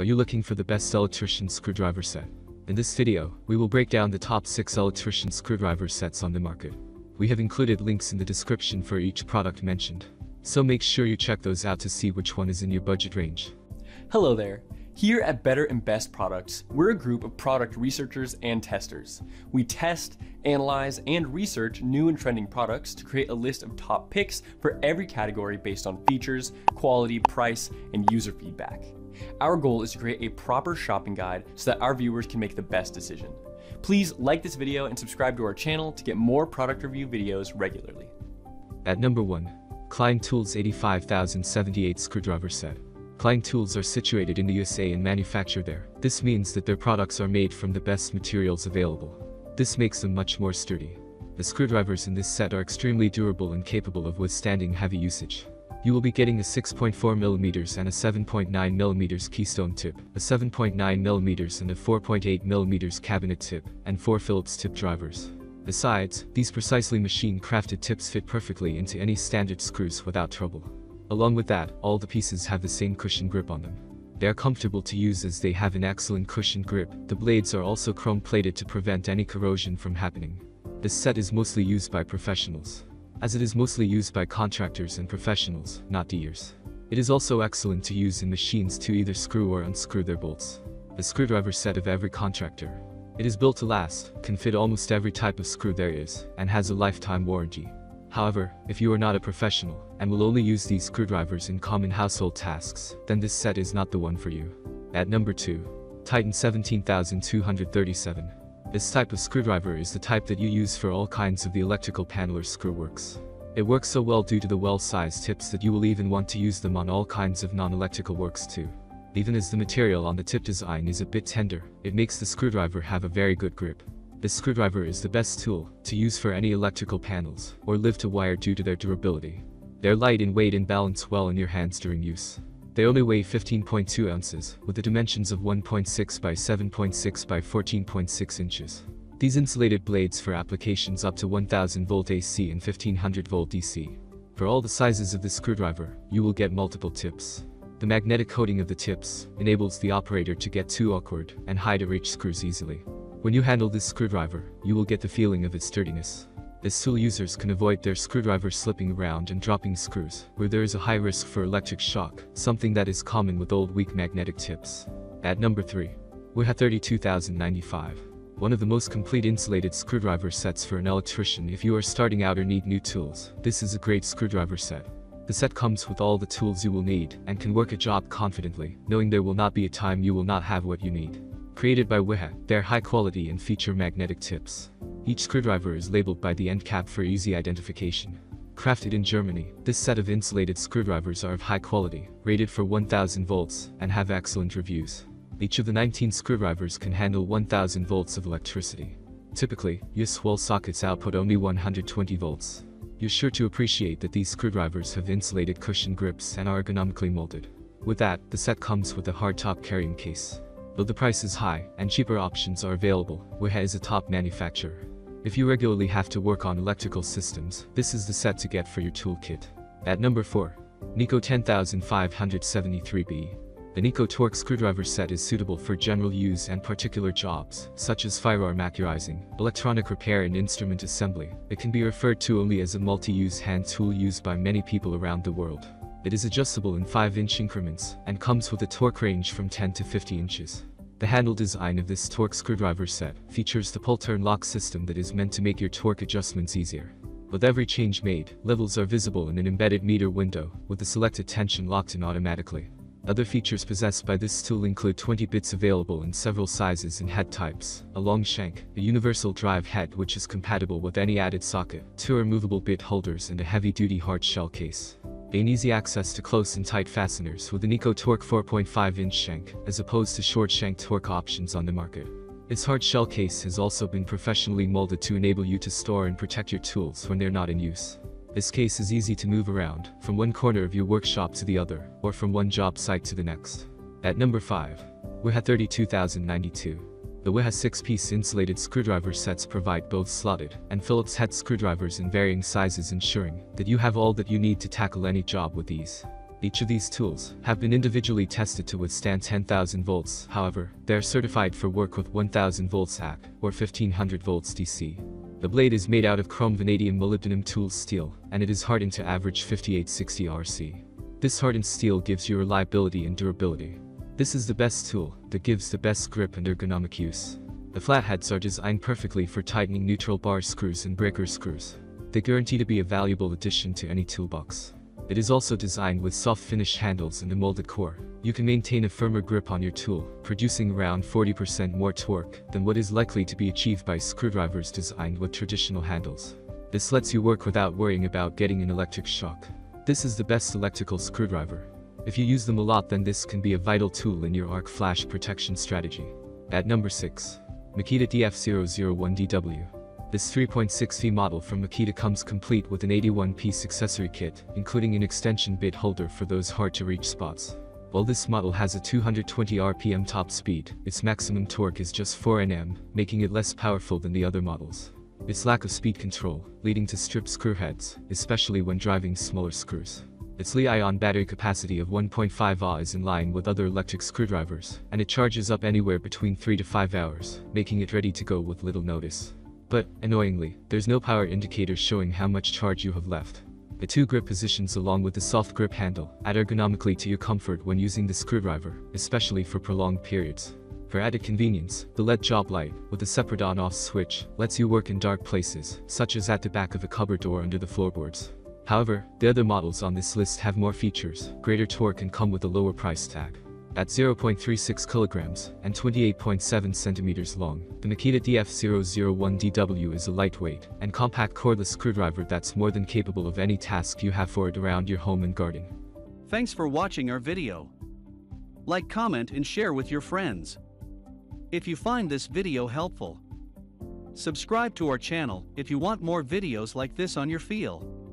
Are you looking for the best electrician screwdriver set? In this video, we will break down the top 6 electrician screwdriver sets on the market. We have included links in the description for each product mentioned, so make sure you check those out to see which one is in your budget range. Hello there. Here at Better and Best Products, we're a group of product researchers and testers. We test, analyze, and research new and trending products to create a list of top picks for every category based on features, quality, price, and user feedback. Our goal is to create a proper shopping guide so that our viewers can make the best decision. Please like this video and subscribe to our channel to get more product review videos regularly. At number 1, Klein Tools 85078 Screwdriver Set. Klein Tools are situated in the USA and manufacture there. This means that their products are made from the best materials available. This makes them much more sturdy. The screwdrivers in this set are extremely durable and capable of withstanding heavy usage. You will be getting a 6.4mm and a 7.9mm keystone tip, a 7.9mm and a 4.8mm cabinet tip, and 4 Phillips tip drivers. Besides, these precisely machine-crafted tips fit perfectly into any standard screws without trouble. Along with that, all the pieces have the same cushion grip on them. They are comfortable to use as they have an excellent cushion grip. The blades are also chrome-plated to prevent any corrosion from happening. This set is mostly used by professionals, as it is mostly used by contractors and professionals, not DIYers. It is also excellent to use in machines to either screw or unscrew their bolts. The screwdriver set of every contractor. It is built to last, can fit almost every type of screw there is, and has a lifetime warranty. However, if you are not a professional, and will only use these screwdrivers in common household tasks, then this set is not the one for you. At number 2, Titan 17237. This type of screwdriver is the type that you use for all kinds of the electrical panel or screwworks. It works so well due to the well-sized tips that you will even want to use them on all kinds of non-electrical works too. Even as the material on the tip design is a bit tender, it makes the screwdriver have a very good grip. This screwdriver is the best tool to use for any electrical panels or lift to wire due to their durability. They're light in weight and balance well in your hands during use. They only weigh 15.2 ounces, with the dimensions of 1.6 by 7.6 by 14.6 inches. These insulated blades for applications up to 1000 volt AC and 1500 volt DC. For all the sizes of this screwdriver, you will get multiple tips. The magnetic coating of the tips enables the operator to get too awkward and high-to-reach screws easily. When you handle this screwdriver, you will get the feeling of its sturdiness. This tool users can avoid their screwdriver slipping around and dropping screws, where there is a high risk for electric shock, something that is common with old weak magnetic tips. At number 3, WIHA 32095. One of the most complete insulated screwdriver sets for an electrician if you are starting out or need new tools. This is a great screwdriver set. The set comes with all the tools you will need, and can work a job confidently, knowing there will not be a time you will not have what you need. Created by WIHA, they're high quality and feature magnetic tips. Each screwdriver is labeled by the end cap for easy identification. Crafted in Germany, this set of insulated screwdrivers are of high quality, rated for 1000 volts, and have excellent reviews. Each of the 19 screwdrivers can handle 1000 volts of electricity. Typically, US wall sockets output only 120 volts. You're sure to appreciate that these screwdrivers have insulated cushion grips and are ergonomically molded. With that, the set comes with a hardtop carrying case. Though the price is high, and cheaper options are available, WIHA is a top manufacturer. If you regularly have to work on electrical systems, this is the set to get for your toolkit. At number 4, Neiko 10573B. The Neiko Torque Screwdriver Set is suitable for general use and particular jobs, such as firearm accurizing, electronic repair and instrument assembly. It can be referred to only as a multi-use hand tool used by many people around the world. It is adjustable in 5-inch increments, and comes with a torque range from 10 to 50 inches. The handle design of this torque screwdriver set features the pull-turn lock system that is meant to make your torque adjustments easier. With every change made, levels are visible in an embedded meter window, with the selected tension locked in automatically. Other features possessed by this tool include 20 bits available in several sizes and head types, a long shank, a universal drive head which is compatible with any added socket, 2 removable bit holders and a heavy-duty hard shell case. Gain easy access to close and tight fasteners with the Neiko Torque 4.5-inch shank, as opposed to short shank torque options on the market. Its hard shell case has also been professionally molded to enable you to store and protect your tools when they're not in use. This case is easy to move around, from one corner of your workshop to the other, or from one job site to the next. At number 5, WIHA 32092. The WIHA 6-piece insulated screwdriver sets provide both slotted and Phillips head screwdrivers in varying sizes, ensuring that you have all that you need to tackle any job with ease. Each of these tools have been individually tested to withstand 10,000 volts, however, they are certified for work with 1000 volts AC, or 1500 volts DC. The blade is made out of chrome vanadium molybdenum tool steel, and it is hardened to average 5860 RC. This hardened steel gives you reliability and durability. This is the best tool that gives the best grip and ergonomic use. The flatheads are designed perfectly for tightening neutral bar screws and breaker screws. They guarantee to be a valuable addition to any toolbox. It is also designed with soft finish handles and a molded core. You can maintain a firmer grip on your tool, producing around 40% more torque than what is likely to be achieved by screwdrivers designed with traditional handles. This lets you work without worrying about getting an electric shock. This is the best electrical screwdriver. If you use them a lot, then this can be a vital tool in your arc flash protection strategy. At number 6. Makita DF001DW. This 3.6V model from Makita comes complete with an 81-piece accessory kit, including an extension bit holder for those hard-to-reach spots. While this model has a 220 RPM top speed, its maximum torque is just 4 Nm, making it less powerful than the other models. Its lack of speed control, leading to stripped screwheads, especially when driving smaller screws. Its Li-ion battery capacity of 1.5 Ah is in line with other electric screwdrivers, and it charges up anywhere between 3 to 5 hours, making it ready to go with little notice. But, annoyingly, there's no power indicator showing how much charge you have left. The two grip positions along with the soft grip handle add ergonomically to your comfort when using the screwdriver, especially for prolonged periods. For added convenience, the LED job light, with a separate on-off switch, lets you work in dark places, such as at the back of a cupboard or under the floorboards. However, the other models on this list have more features, greater torque, and come with a lower price tag. At 0.36 kilograms and 28.7 centimeters long, the Makita DF001DW is a lightweight and compact cordless screwdriver that's more than capable of any task you have for it around your home and garden. Thanks for watching our video. Like, comment, and share with your friends. If you find this video helpful, subscribe to our channel if you want more videos like this on your field.